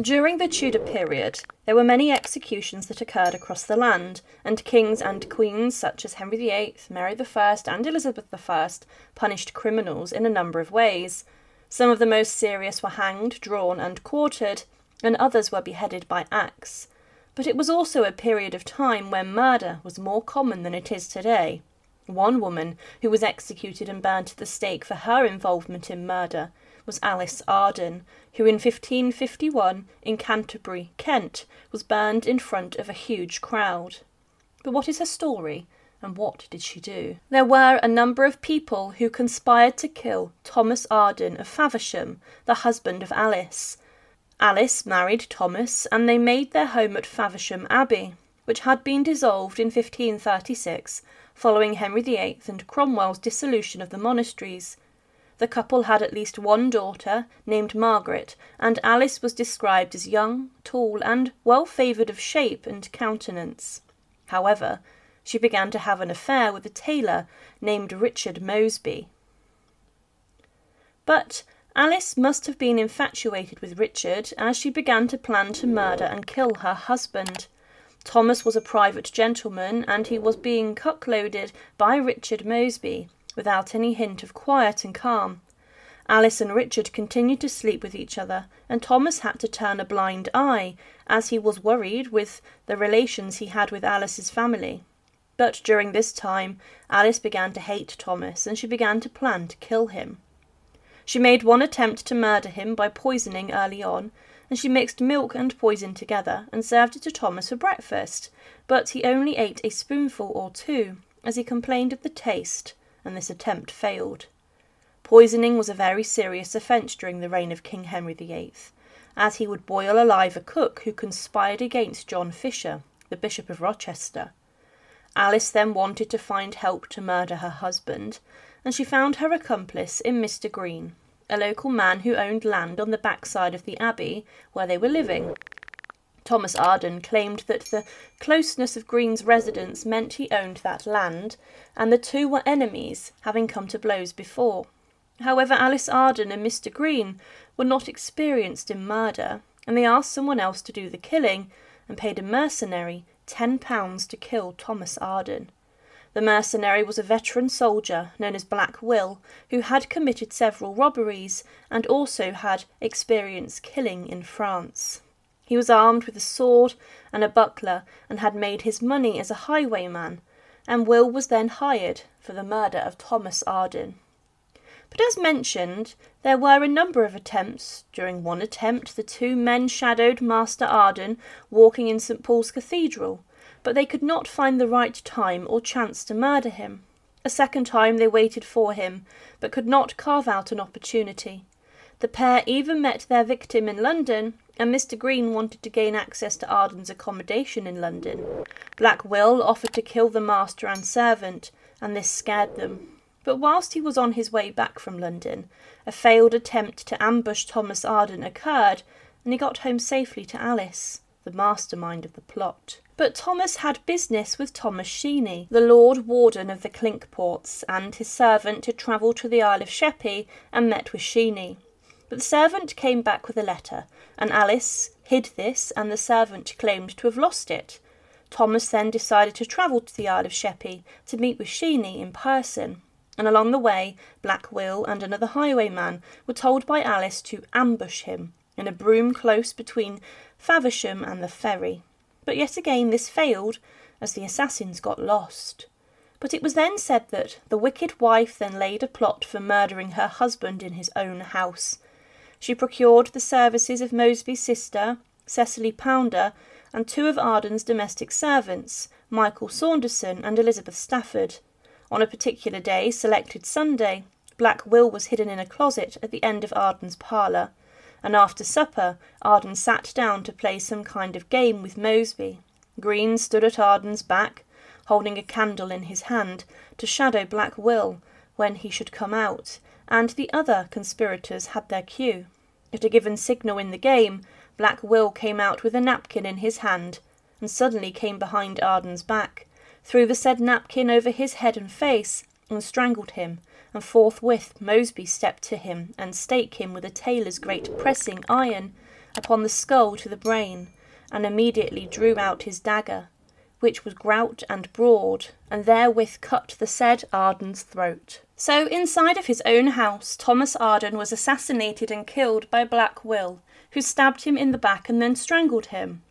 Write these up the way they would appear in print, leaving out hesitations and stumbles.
During the Tudor period, there were many executions that occurred across the land, and kings and queens such as Henry VIII, Mary I, and Elizabeth I punished criminals in a number of ways. Some of the most serious were hanged, drawn, and quartered, and others were beheaded by axe. But it was also a period of time when murder was more common than it is today. One woman who was executed and burned to the stake for her involvement in murder was Alice Arden, who in 1551 in Canterbury, Kent, was burned in front of a huge crowd. But what is her story, and what did she do? There were a number of people who conspired to kill Thomas Arden of Faversham, the husband of Alice. Alice married Thomas, and they made their home at Faversham Abbey, which had been dissolved in 1536 following Henry VIII and Cromwell's dissolution of the monasteries. The couple had at least one daughter, named Margaret, and Alice was described as young, tall, and well-favoured of shape and countenance. However, she began to have an affair with a tailor named Richard Mosby. But Alice must have been infatuated with Richard, as she began to plan to murder and kill her husband. Thomas was a private gentleman, and he was being cuckolded by Richard Mosby, without any hint of quiet and calm. Alice and Richard continued to sleep with each other, and Thomas had to turn a blind eye, as he was worried with the relations he had with Alice's family. But during this time, Alice began to hate Thomas, and she began to plan to kill him. She made one attempt to murder him by poisoning early on, and she mixed milk and poison together and served it to Thomas for breakfast, but he only ate a spoonful or two, as he complained of the taste, and this attempt failed. Poisoning was a very serious offence during the reign of King Henry VIII, as he would boil alive a cook who conspired against John Fisher, the Bishop of Rochester. Alice then wanted to find help to murder her husband, and she found her accomplice in Mr. Green, a local man who owned land on the backside of the abbey where they were living. Thomas Arden claimed that the closeness of Green's residence meant he owned that land, and the two were enemies, having come to blows before. However, Alice Arden and Mr. Green were not experienced in murder, and they asked someone else to do the killing, and paid a mercenary £10 to kill Thomas Arden. The mercenary was a veteran soldier known as Black Will, who had committed several robberies, and also had experience killing in France. He was armed with a sword and a buckler, and had made his money as a highwayman, and Will was then hired for the murder of Thomas Arden. But as mentioned, there were a number of attempts. During one attempt, the two men shadowed Master Arden walking in St. Paul's Cathedral, but they could not find the right time or chance to murder him. A second time they waited for him, but could not carve out an opportunity. The pair even met their victim in London, and Mr. Green wanted to gain access to Arden's accommodation in London. Black Will offered to kill the master and servant, and this scared them. But whilst he was on his way back from London, a failed attempt to ambush Thomas Arden occurred, and he got home safely to Alice, the mastermind of the plot. But Thomas had business with Thomas Sheeney, the Lord Warden of the Clinkports, and his servant had travelled to the Isle of Sheppey and met with Sheeney. But the servant came back with a letter, and Alice hid this, and the servant claimed to have lost it. Thomas then decided to travel to the Isle of Sheppey to meet with Sheeney in person, and along the way Black Will and another highwayman were told by Alice to ambush him in a broom close between Faversham and the ferry. But yet again this failed, as the assassins got lost. But it was then said that the wicked wife then laid a plot for murdering her husband in his own house. She procured the services of Mosby's sister, Cecily Pounder, and two of Arden's domestic servants, Michael Saunderson and Elizabeth Stafford. On a particular day, selected Sunday, Black Will was hidden in a closet at the end of Arden's parlour, and after supper, Arden sat down to play some kind of game with Mosby. Green stood at Arden's back, holding a candle in his hand, to shadow Black Will when he should come out, and the other conspirators had their cue. At a given signal in the game, Black Will came out with a napkin in his hand, and suddenly came behind Arden's back, threw the said napkin over his head and face, and strangled him, and forthwith Mosby stepped to him and staked him with a tailor's great pressing iron, upon the skull to the brain, and immediately drew out his dagger, which was grout and broad, and therewith cut the said Arden's throat. So inside of his own house, Thomas Arden was assassinated and killed by Black Will, who stabbed him in the back and then strangled him.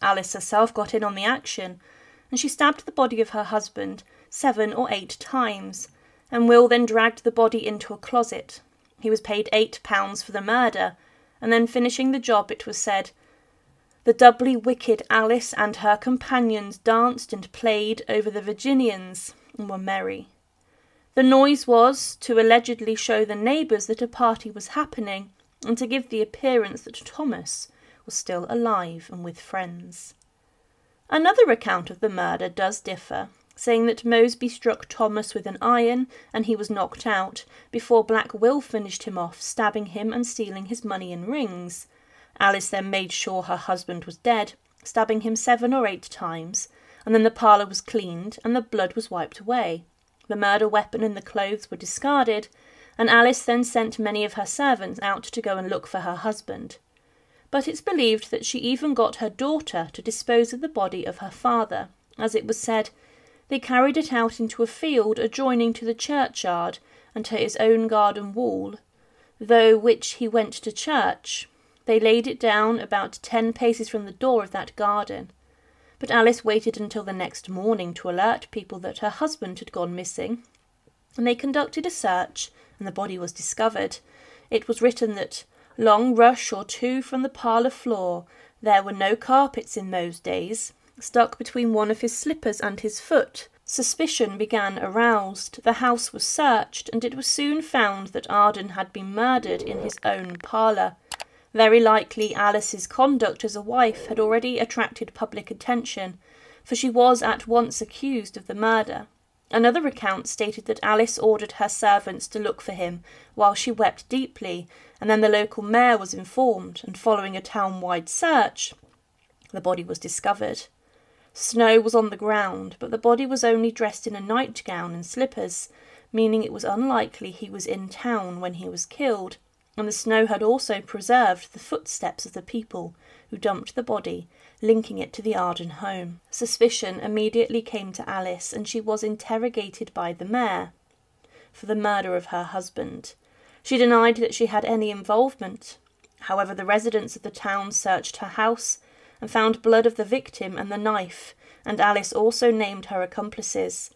Alice herself got in on the action, and she stabbed the body of her husband 7 or 8 times, and Will then dragged the body into a closet. He was paid £8 for the murder, and then finishing the job, it was said, "The doubly wicked Alice and her companions danced and played over the Virginians, and were merry. The noise was to allegedly show the neighbours that a party was happening, and to give the appearance that Thomas was still alive and with friends." Another account of the murder does differ, saying that Mosby struck Thomas with an iron, and he was knocked out, before Black Will finished him off, stabbing him and stealing his money and rings. Alice then made sure her husband was dead, stabbing him 7 or 8 times, and then the parlour was cleaned and the blood was wiped away. The murder weapon and the clothes were discarded, and Alice then sent many of her servants out to go and look for her husband. But it's believed that she even got her daughter to dispose of the body of her father, as it was said, "They carried it out into a field adjoining to the churchyard and to his own garden wall, though which he went to church. They laid it down about 10 paces from the door of that garden." But Alice waited until the next morning to alert people that her husband had gone missing, and they conducted a search, and the body was discovered. It was written that, "Long rush or two from the parlour floor, there were no carpets in those days, stuck between one of his slippers and his foot. Suspicion began aroused, the house was searched, and it was soon found that Arden had been murdered in his own parlour. Very likely Alice's conduct as a wife had already attracted public attention, for she was at once accused of the murder." Another account stated that Alice ordered her servants to look for him while she wept deeply, and then the local mayor was informed, and following a town-wide search, the body was discovered. Snow was on the ground, but the body was only dressed in a nightgown and slippers, meaning it was unlikely he was in town when he was killed, and the snow had also preserved the footsteps of the people who dumped the body, linking it to the Arden home. Suspicion immediately came to Alice, and she was interrogated by the mayor for the murder of her husband. She denied that she had any involvement. However, the residents of the town searched her house and found blood of the victim and the knife, and Alice also named her accomplices.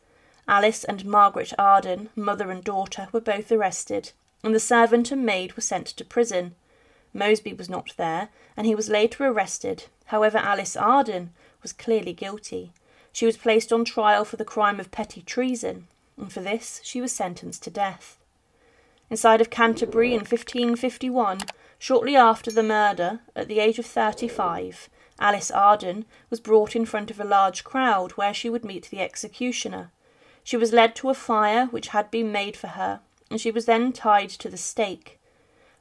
Alice and Margaret Arden, mother and daughter, were both arrested, and the servant and maid were sent to prison. Mosby was not there, and he was later arrested. However, Alice Arden was clearly guilty. She was placed on trial for the crime of petty treason, and for this she was sentenced to death. Inside of Canterbury in 1551, shortly after the murder, at the age of 35, Alice Arden was brought in front of a large crowd where she would meet the executioner. She was led to a fire which had been made for her, and she was then tied to the stake.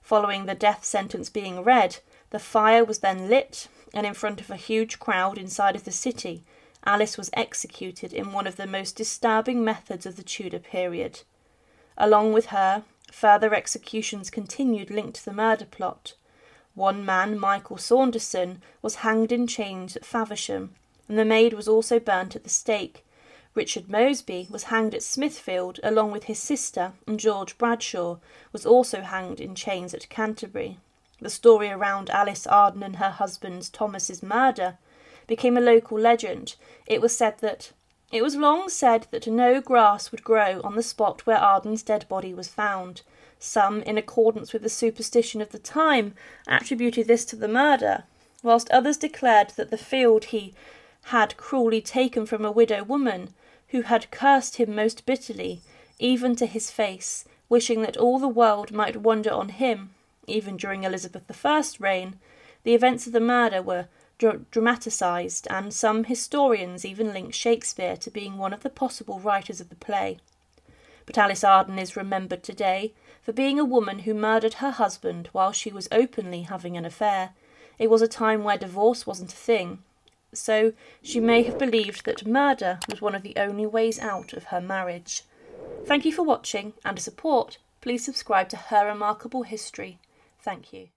Following the death sentence being read, the fire was then lit, and in front of a huge crowd inside of the city, Alice was executed in one of the most disturbing methods of the Tudor period. Along with her, further executions continued linked to the murder plot. One man, Michael Saunderson, was hanged in chains at Faversham, and the maid was also burnt at the stake. Richard Mosby was hanged at Smithfield along with his sister, and George Bradshaw was also hanged in chains at Canterbury. The story around Alice Arden and her husband Thomas's murder became a local legend. It was said that, "It was long said that no grass would grow on the spot where Arden's dead body was found. Some, in accordance with the superstition of the time, attributed this to the murder, whilst others declared that the field he had cruelly taken from a widow woman, who had cursed him most bitterly, even to his face, wishing that all the world might wonder on him." Even during Elizabeth I's reign, the events of the murder were dramatised, and some historians even link Shakespeare to being one of the possible writers of the play. But Alice Arden is remembered today for being a woman who murdered her husband while she was openly having an affair. It was a time where divorce wasn't a thing, so she may have believed that murder was one of the only ways out of her marriage. Thank you for watching, and to support, please subscribe to Her Remarkable History. Thank you.